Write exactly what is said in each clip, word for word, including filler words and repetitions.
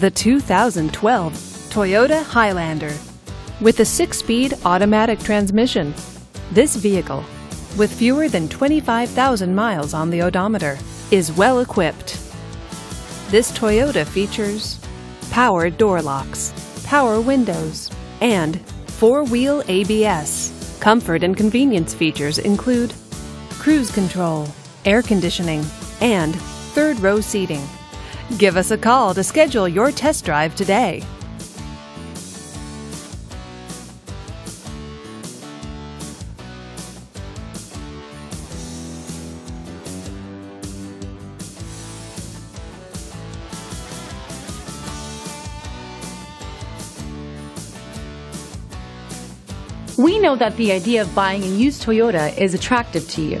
the two thousand twelve Toyota Highlander. With a six-speed automatic transmission, this vehicle, with fewer than twenty-five thousand miles on the odometer, is well equipped. This Toyota features power door locks, power windows, and four-wheel A B S. Comfort and convenience features include cruise control, air conditioning, and third-row seating. Give us a call to schedule your test drive today. We know that the idea of buying a used Toyota is attractive to you.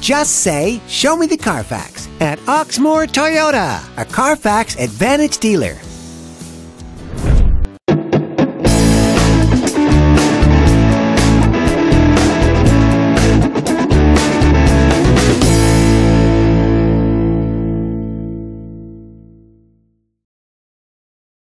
Just say, "Show me the Carfax" at Oxmoor Toyota, a Carfax Advantage dealer.